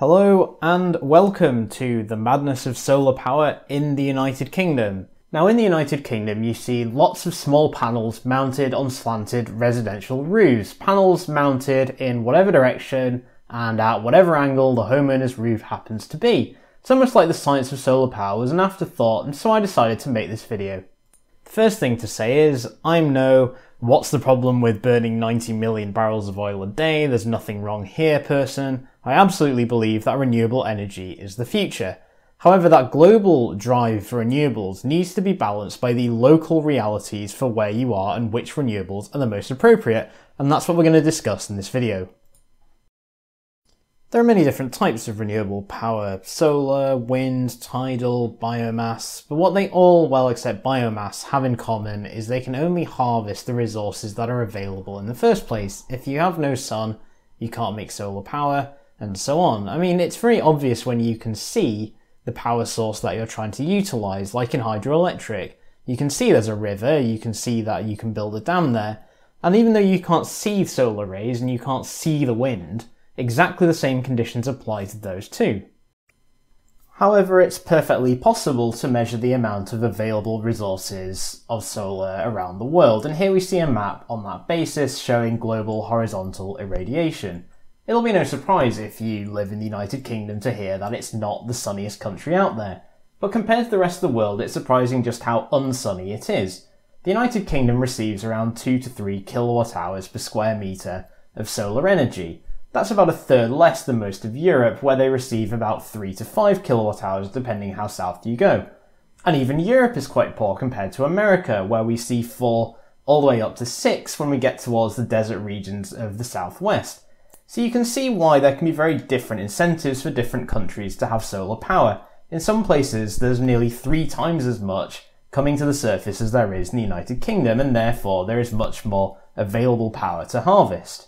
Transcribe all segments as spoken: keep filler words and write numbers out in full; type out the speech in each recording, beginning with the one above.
Hello and welcome to the madness of solar power in the United Kingdom. Now in the United Kingdom you see lots of small panels mounted on slanted residential roofs. Panels mounted in whatever direction and at whatever angle the homeowner's roof happens to be. It's almost like the science of solar power was an afterthought, and so I decided to make this video. The first thing to say is, I'm no what's the problem with burning ninety million barrels of oil a day, there's nothing wrong here person. I absolutely believe that renewable energy is the future. However, that global drive for renewables needs to be balanced by the local realities for where you are and which renewables are the most appropriate, and that's what we're going to discuss in this video. There are many different types of renewable power: solar, wind, tidal, biomass, but what they all, well except biomass, have in common is they can only harvest the resources that are available in the first place. If you have no sun, you can't make solar power, and so on. I mean, it's very obvious when you can see the power source that you're trying to utilise, like in hydroelectric. You can see there's a river, you can see that you can build a dam there, and even though you can't see solar rays and you can't see the wind, exactly the same conditions apply to those two. However, it's perfectly possible to measure the amount of available resources of solar around the world, and here we see a map on that basis showing global horizontal irradiation. It'll be no surprise if you live in the United Kingdom to hear that it's not the sunniest country out there, but compared to the rest of the world it's surprising just how unsunny it is. The United Kingdom receives around two to three kilowatt hours per square metre of solar energy. That's about a third less than most of Europe, where they receive about three to five kilowatt hours depending how south you go. And even Europe is quite poor compared to America, where we see four all the way up to six when we get towards the desert regions of the southwest. So you can see why there can be very different incentives for different countries to have solar power. In some places there's nearly three times as much coming to the surface as there is in the United Kingdom, and therefore there is much more available power to harvest.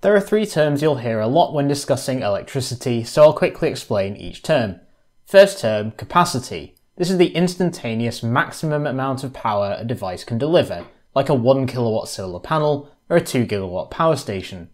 There are three terms you'll hear a lot when discussing electricity, so I'll quickly explain each term. First term, capacity. This is the instantaneous maximum amount of power a device can deliver, like a one kilowatt solar panel or a two gigawatt power station.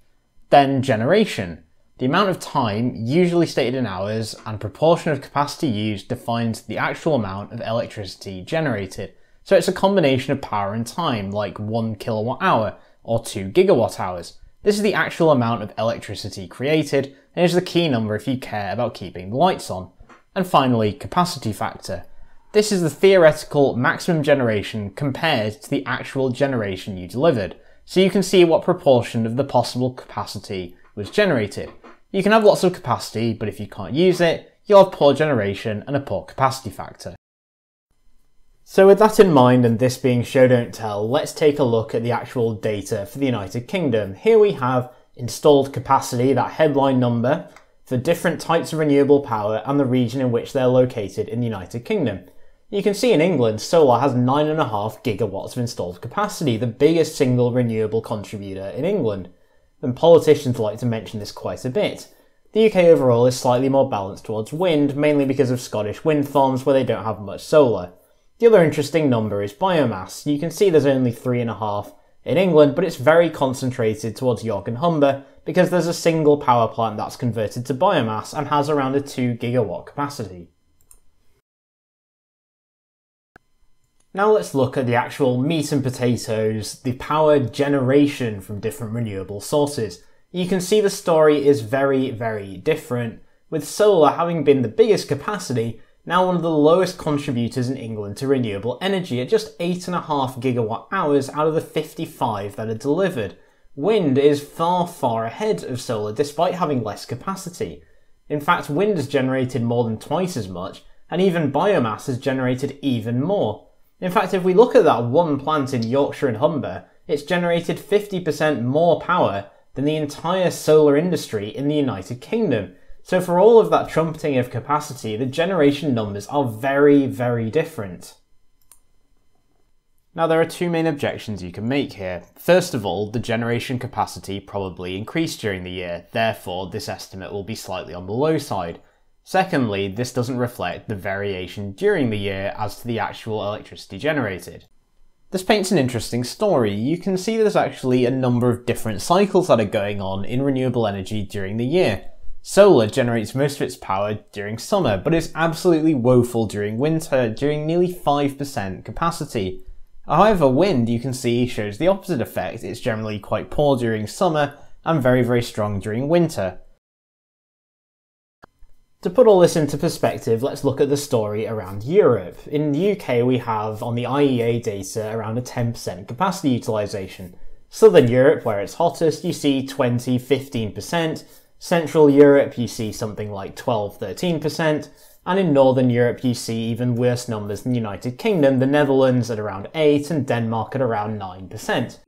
Then generation. The amount of time, usually stated in hours, and proportion of capacity used defines the actual amount of electricity generated. So it's a combination of power and time, like one kilowatt hour or two gigawatt hours. This is the actual amount of electricity created, and is the key number if you care about keeping the lights on. And finally, capacity factor. This is the theoretical maximum generation compared to the actual generation you delivered, so you can see what proportion of the possible capacity was generated. You can have lots of capacity, but if you can't use it, you'll have poor generation and a poor capacity factor. So with that in mind, and this being Show Don't Tell, let's take a look at the actual data for the United Kingdom. Here we have installed capacity, that headline number, for different types of renewable power and the region in which they're located in the United Kingdom. You can see in England, solar has nine point five gigawatts of installed capacity, the biggest single renewable contributor in England. And politicians like to mention this quite a bit. The U K overall is slightly more balanced towards wind, mainly because of Scottish wind farms where they don't have much solar. The other interesting number is biomass. You can see there's only three and a half in England, but it's very concentrated towards York and Humber because there's a single power plant that's converted to biomass and has around a two gigawatt capacity. Now let's look at the actual meat and potatoes, the power generation from different renewable sources. You can see the story is very, very different, with solar having been the biggest capacity, now one of the lowest contributors in England to renewable energy at just eight point five gigawatt hours out of the fifty-five that are delivered. Wind is far, far ahead of solar despite having less capacity. In fact, wind has generated more than twice as much, and even biomass has generated even more. In fact, if we look at that one plant in Yorkshire and Humber, it's generated fifty percent more power than the entire solar industry in the United Kingdom. So for all of that trumpeting of capacity, the generation numbers are very, very different. Now there are two main objections you can make here. First of all, the generation capacity probably increased during the year, therefore this estimate will be slightly on the low side. Secondly, this doesn't reflect the variation during the year as to the actual electricity generated. This paints an interesting story. You can see there's actually a number of different cycles that are going on in renewable energy during the year. Solar generates most of its power during summer, but is absolutely woeful during winter, doing nearly five percent capacity. However, wind, you can see, shows the opposite effect. It's generally quite poor during summer and very, very strong during winter. To put all this into perspective, let's look at the story around Europe. In the U K, we have, on the I E A data, around a ten percent capacity utilisation. Southern Europe, where it's hottest, you see twenty to fifteen percent. Central Europe, you see something like twelve to thirteen percent. And in Northern Europe, you see even worse numbers than the United Kingdom, the Netherlands at around eight percent and Denmark at around nine percent.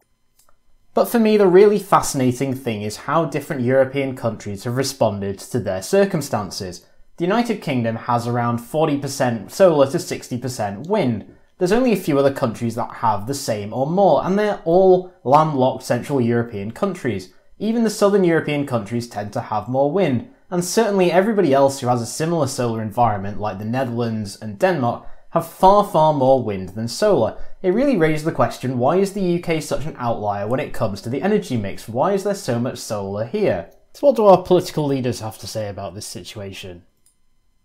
But for me, the really fascinating thing is how different European countries have responded to their circumstances. The United Kingdom has around forty percent solar to sixty percent wind. There's only a few other countries that have the same or more, and they're all landlocked Central European countries. Even the Southern European countries tend to have more wind, and certainly everybody else who has a similar solar environment, like the Netherlands and Denmark, have far, far more wind than solar. It really raises the question, why is the U K such an outlier when it comes to the energy mix? Why is there so much solar here? So what do our political leaders have to say about this situation?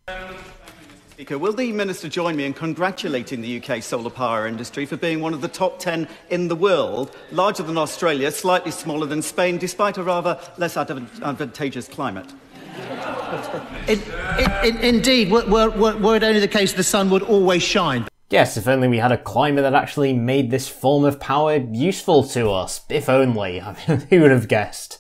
Thank you, Mister Speaker. Will the Minister join me in congratulating the U K solar power industry for being one of the top ten in the world, larger than Australia, slightly smaller than Spain, despite a rather less advantageous climate? It, it, it, indeed, were, were, were it only the case, the sun would always shine. Yes, if only we had a climate that actually made this form of power useful to us. If only. I mean, who would have guessed?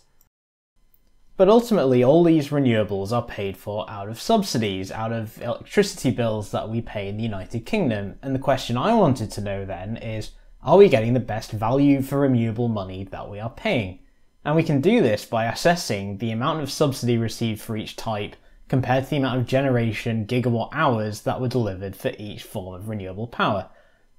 But ultimately, all these renewables are paid for out of subsidies, out of electricity bills that we pay in the United Kingdom. And the question I wanted to know then is, are we getting the best value for renewable money that we are paying? And we can do this by assessing the amount of subsidy received for each type compared to the amount of generation gigawatt hours that were delivered for each form of renewable power.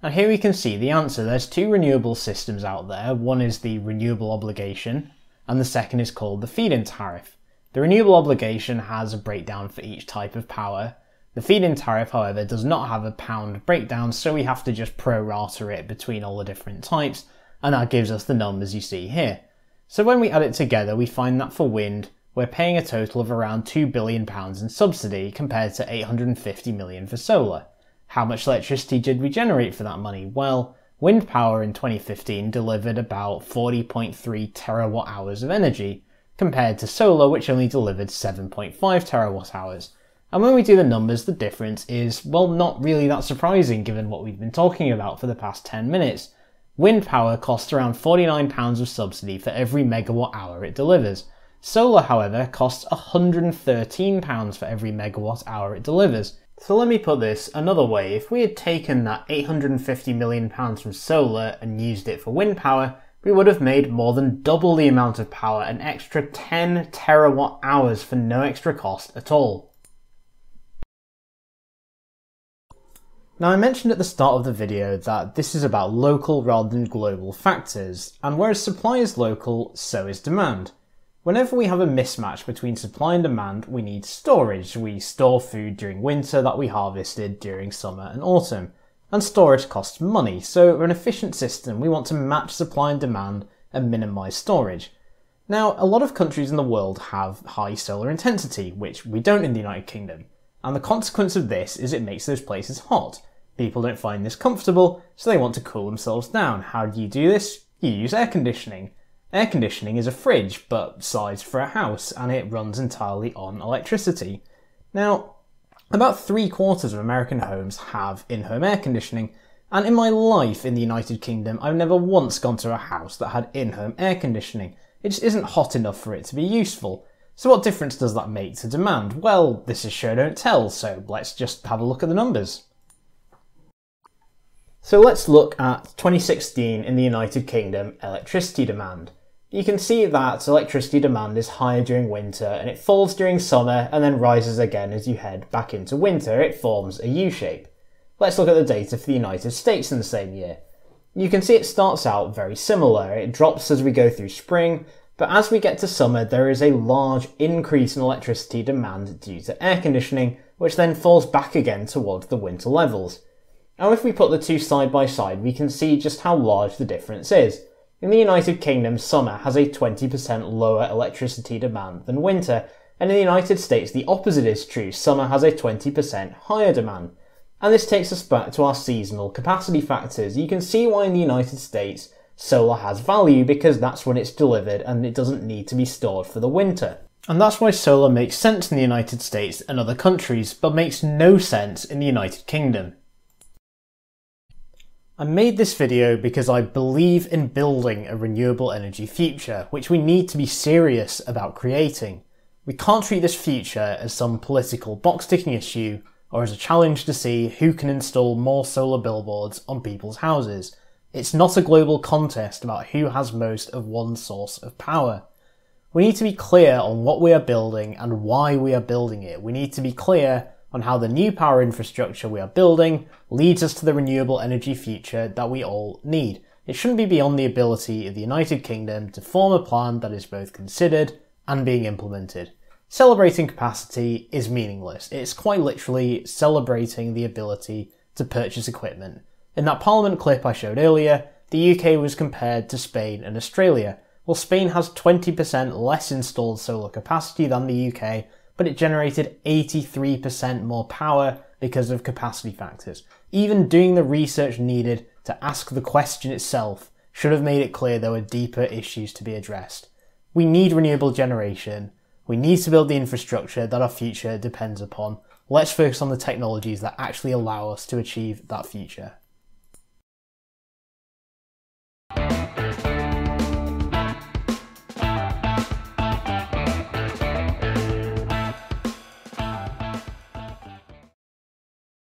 And here we can see the answer. There's two renewable systems out there. One is the renewable obligation, and the second is called the feed-in tariff. The renewable obligation has a breakdown for each type of power. The feed-in tariff, however, does not have a pound breakdown, so we have to just pro-rata it between all the different types, and that gives us the numbers you see here. So when we add it together, we find that for wind, we're paying a total of around two billion pounds in subsidy compared to eight hundred and fifty million pounds for solar. How much electricity did we generate for that money? Well, wind power in twenty fifteen delivered about forty point three terawatt hours of energy, compared to solar, which only delivered seven point five terawatt hours. And when we do the numbers, the difference is, well, not really that surprising given what we've been talking about for the past ten minutes. Wind power costs around forty-nine pounds of subsidy for every megawatt hour it delivers. Solar, however, costs one hundred and thirteen pounds for every megawatt hour it delivers. So let me put this another way. If we had taken that eight hundred and fifty million pounds from solar and used it for wind power, we would have made more than double the amount of power, an extra ten terawatt hours for no extra cost at all. Now, I mentioned at the start of the video that this is about local rather than global factors, and whereas supply is local, so is demand. Whenever we have a mismatch between supply and demand, we need storage. We store food during winter that we harvested during summer and autumn, and storage costs money, so for an efficient system, we want to match supply and demand and minimise storage. Now, a lot of countries in the world have high solar intensity, which we don't in the United Kingdom, and the consequence of this is it makes those places hot. People don't find this comfortable, so they want to cool themselves down. How do you do this? You use air conditioning. Air conditioning is a fridge, but sized for a house, and it runs entirely on electricity. Now, about three quarters of American homes have in-home air conditioning, and in my life in the United Kingdom, I've never once gone to a house that had in-home air conditioning. It just isn't hot enough for it to be useful. So what difference does that make to demand? Well, this is Show Don't Tell, so let's just have a look at the numbers. So let's look at twenty sixteen in the United Kingdom electricity demand. You can see that electricity demand is higher during winter and it falls during summer and then rises again as you head back into winter. It forms a U shape. Let's look at the data for the United States in the same year. You can see it starts out very similar. It drops as we go through spring, but as we get to summer, there is a large increase in electricity demand due to air conditioning, which then falls back again towards the winter levels. Now if we put the two side by side, we can see just how large the difference is. In the United Kingdom, summer has a twenty percent lower electricity demand than winter, and in the United States the opposite is true, summer has a twenty percent higher demand. And this takes us back to our seasonal capacity factors. You can see why in the United States solar has value, because that's when it's delivered and it doesn't need to be stored for the winter. And that's why solar makes sense in the United States and other countries, but makes no sense in the United Kingdom. I made this video because I believe in building a renewable energy future, which we need to be serious about creating. We can't treat this future as some political box-ticking issue, or as a challenge to see who can install more solar billboards on people's houses. It's not a global contest about who has most of one source of power. We need to be clear on what we are building and why we are building it. We need to be clear on how the new power infrastructure we are building leads us to the renewable energy future that we all need. It shouldn't be beyond the ability of the United Kingdom to form a plan that is both considered and being implemented. Celebrating capacity is meaningless. It's quite literally celebrating the ability to purchase equipment. In that Parliament clip I showed earlier, the U K was compared to Spain and Australia. Well, Spain has twenty percent less installed solar capacity than the U K, but it generated eighty-three percent more power because of capacity factors. Even doing the research needed to ask the question itself should have made it clear there were deeper issues to be addressed. We need renewable generation. We need to build the infrastructure that our future depends upon. Let's focus on the technologies that actually allow us to achieve that future.